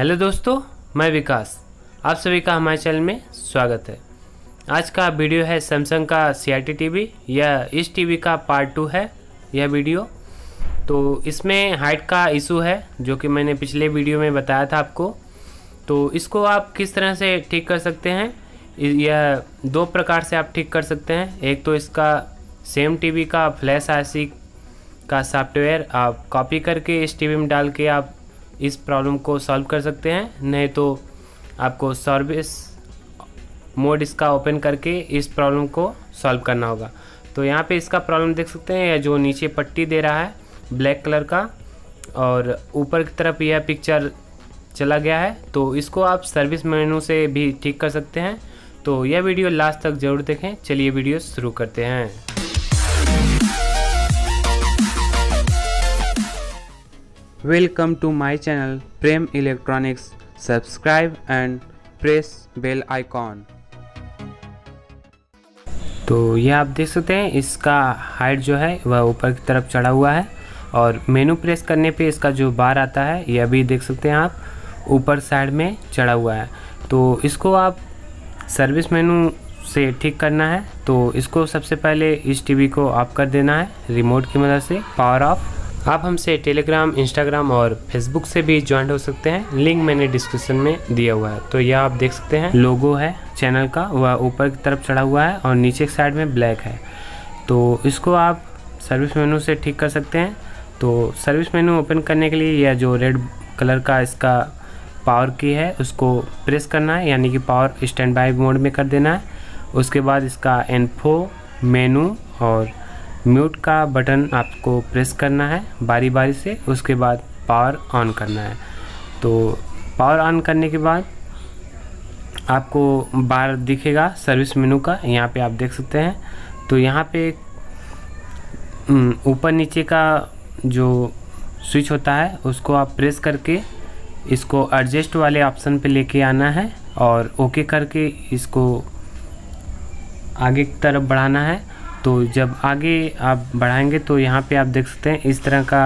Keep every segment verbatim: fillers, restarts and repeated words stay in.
Hello दोस्तों, मैं विकास, आप सभी का हमारे चैनल में स्वागत है। आज का वीडियो है सैमसंग का सी आर टी टीवी। यह इस टीवी का पार्ट टू है यह वीडियो। तो इसमें हाइट का इशू है जो कि मैंने पिछले वीडियो में बताया था आपको। तो इसको आप किस तरह से ठीक कर सकते हैं, यह दो प्रकार से आप ठीक कर सकते हैं। एक तो इसका सेम टीवी का फ्लैश आईसी का सॉफ्टवेयर आप कॉपी करके इस टीवी में डाल के आप इस प्रॉब्लम को सॉल्व कर सकते हैं, नहीं तो आपको सर्विस मोड इसका ओपन करके इस प्रॉब्लम को सॉल्व करना होगा। तो यहाँ पे इसका प्रॉब्लम देख सकते हैं, यह जो नीचे पट्टी दे रहा है ब्लैक कलर का और ऊपर की तरफ यह पिक्चर चला गया है। तो इसको आप सर्विस मेनू से भी ठीक कर सकते हैं। तो यह वीडियो लास्ट तक ज़रूर देखें। चलिए वीडियो शुरू करते हैं। Welcome to my channel Prem electronics. Subscribe and press bell icon. तो यह आप देख सकते हैं इसका हाइट जो है वह ऊपर की तरफ चढ़ा हुआ है और मेनू प्रेस करने पे इसका जो बार आता है यह भी देख सकते हैं आप ऊपर साइड में चढ़ा हुआ है। तो इसको आप सर्विस मेनू से ठीक करना है। तो इसको सबसे पहले इस टीवी को ऑफ कर देना है रिमोट की मदद से, पावर ऑफ। आप हमसे टेलीग्राम, इंस्टाग्राम और फेसबुक से भी ज्वाइन हो सकते हैं, लिंक मैंने डिस्क्रिप्शन में दिया हुआ है। तो यह आप देख सकते हैं लोगो है चैनल का, वह ऊपर की तरफ चढ़ा हुआ है और नीचे की साइड में ब्लैक है। तो इसको आप सर्विस मेनू से ठीक कर सकते हैं। तो सर्विस मेनू ओपन करने के लिए यह जो रेड कलर का इसका पावर की है उसको प्रेस करना है, यानी कि पावर स्टैंड बाई मोड में कर देना है। उसके बाद इसका इन्फो, मेनू और म्यूट का बटन आपको प्रेस करना है बारी बारी से। उसके बाद पावर ऑन करना है। तो पावर ऑन करने के बाद आपको बार दिखेगा सर्विस मेनू का, यहाँ पे आप देख सकते हैं। तो यहाँ पे ऊपर नीचे का जो स्विच होता है उसको आप प्रेस करके इसको एडजस्ट वाले ऑप्शन पे लेके आना है और ओके करके इसको आगे की तरफ बढ़ाना है। तो जब आगे आप बढ़ाएंगे तो यहाँ पे आप देख सकते हैं इस तरह का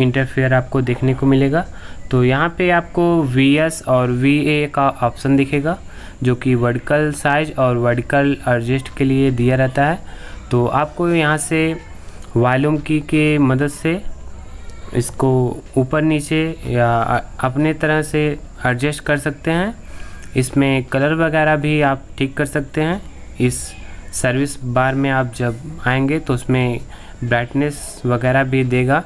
इंटरफेयर आपको देखने को मिलेगा। तो यहाँ पे आपको वी एस और वी ए का ऑप्शन दिखेगा जो कि वर्टिकल साइज और वर्टिकल एडजस्ट के लिए दिया रहता है। तो आपको यहाँ से वॉल्यूम की के मदद से इसको ऊपर नीचे या अपने तरह से एडजस्ट कर सकते हैं। इसमें कलर वगैरह भी आप ठीक कर सकते हैं। इस सर्विस बार में आप जब आएंगे तो उसमें ब्राइटनेस वगैरह भी देगा।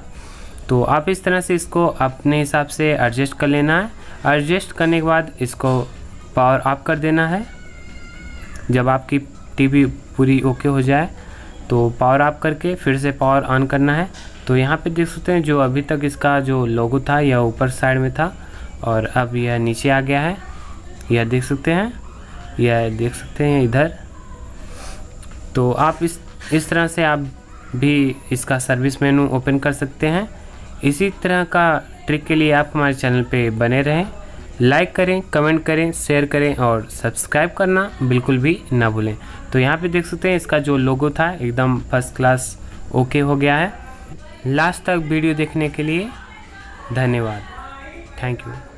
तो आप इस तरह से इसको अपने हिसाब से एडजस्ट कर लेना है। एडजस्ट करने के बाद इसको पावर ऑफ कर देना है। जब आपकी टीवी पूरी ओके हो जाए तो पावर ऑफ करके फिर से पावर ऑन करना है। तो यहाँ पे देख सकते हैं जो अभी तक इसका जो लोगो था यह ऊपर साइड में था और अब यह नीचे आ गया है। यह देख सकते हैं, यह देख सकते हैं इधर। तो आप इस इस तरह से आप भी इसका सर्विस मेनू ओपन कर सकते हैं। इसी तरह का ट्रिक के लिए आप हमारे चैनल पे बने रहें, लाइक करें, कमेंट करें, शेयर करें और सब्सक्राइब करना बिल्कुल भी ना भूलें। तो यहाँ पे देख सकते हैं इसका जो लोगो था एकदम फर्स्ट क्लास ओके हो गया है। लास्ट तक वीडियो देखने के लिए धन्यवाद, थैंक यू।